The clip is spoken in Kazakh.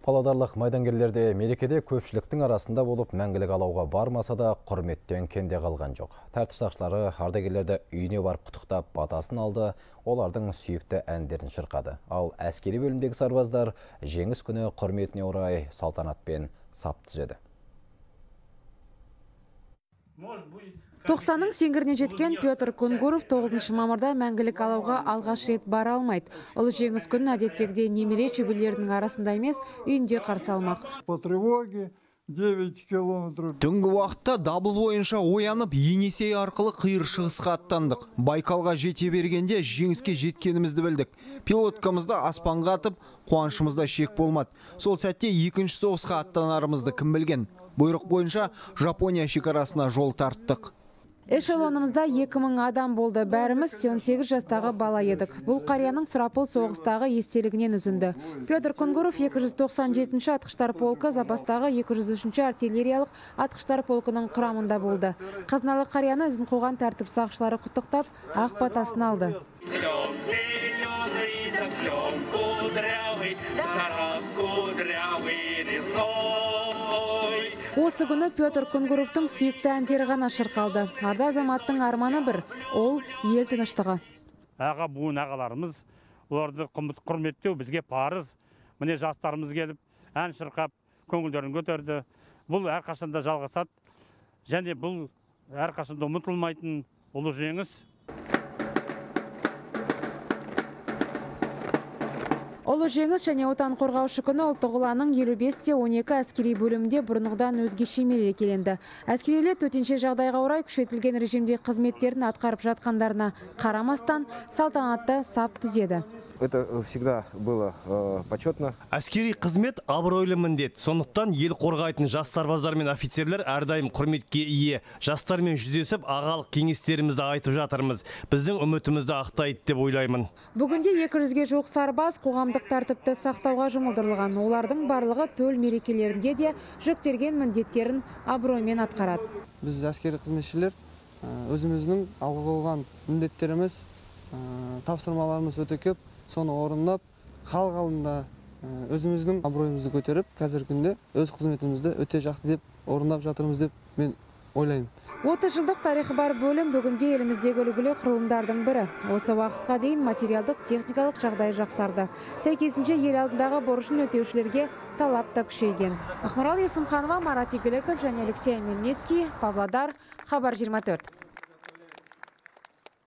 Паладарлық майдангерлерде мерекеде көпшіліктің арасында болып мәңгілік алауға бармаса да құрметтен кенде қалған жоқ. Тәртіп сақшылары ардагерлерді үйіне барып құттықтап батасын алды, олардың сүйікті әндерін шырқады. Ал әскери бөлімдегі сарбаздар жеңіс күні құрметіне орай салтанатпен сап түзеді. 90-ның сеңгіріне жеткен Петр Күнгіров 9 мамырда мәңгілік алауға алғаш рет бара алмайды. Ұлы жеңіс күнін әдеттегідей немере шөберелерінің арасында емес, үйінде қарсы алмақ. Түнгі уақытта дабыл ойынша оянып, Енисей арқылы қиыр шығысқа аттандық. Байқалға жете бергенде жеңіске жеткенімізді білдік. Пилоткамызды аспанға атып, қуанышымызда шек болмады. Сол сәтте екінші соғысқа аттанарымызды кім білген? Бұйрық бойынша Жапония шекарасына жол тарттық. Эшелонымызда 2000 адам болды. Бәріміз 18 жастағы бала едік. Бұл қарияның сұрапыл соғыстағы естелігінен үзінді. Петр Күнгіров 297-ші атқыштар полкы, запастағы 203-ші артиллериялық атқыштар полкының құрамында болды. Қазыналы қарияны ізін қоған тәртіп сақшылары құттықтап, ақ батасын алды. Осы күні Петр Күнгіровтың сүйікті әндері ғана шырқалды. Арда азаматтың арманы бір, ол ел тыныштығы. Аға буын ағаларымыз, оларды құрметтеу бізге парыз. Міне жастарымыз келіп, ән шырқап, көңілдерін көтерді. Бұл әрқашанда жалғасады, және бұл әрқашанда ұмытылмайтын ұлы жеңіс. Ұлы жеңіс және отан қорғаушы күні ұлттық ұланның 55-12 әскери бөлімде бұрынғыдан өзгеше мерекеленді. Әскерилер төтенше жағдайға орай күшейтілген режимде қызметтерін атқарып жатқандарына қарамастан салтанатты сап түзеді. Это всегда было почетно. Әскери қызмет абыройлы міндет. Сондықтан ел қорғайтын жас сарбаздар мен офицерлер әрдайым құрметке ие. Жастармен жүздесіп, ағалық кеңестерімізді айтып жатырмыз. Біздің үмітімізді ақтайды деп ойлаймын. Бүгінде 200-ге жуық сарбаз қоғамдық тәртіпті сақтауға жұмылдырылған. Олардың барлығы төл мерекелерінде де жүктелген міндеттерін абыроймен атқарады. Біз әскери қызметшілер өзіміздің алға қойған міндеттеріміз, тапсырмаларымыз өте көп. Соны орындап, халық алдында өзіміздің абыройымызды көтеріп, қазіргі күнде өз қызметімізді өте жақсы деп орындап жатырмыз деп мен ойлаймын. 30 жылдық тарихы бар бөлім бүгінде еліміздегі үлгілі құрылымдардың бірі. Осы уақытқа дейін материалдық, техникалық жағдай жақсарды. Сәйкесінше ел алдындағы борышын өтеушілерге талап та күшейген. Ақмарал Есімханова, Марат Игіліков және Алексей Мельницкий, Павлодар, Хабар 24.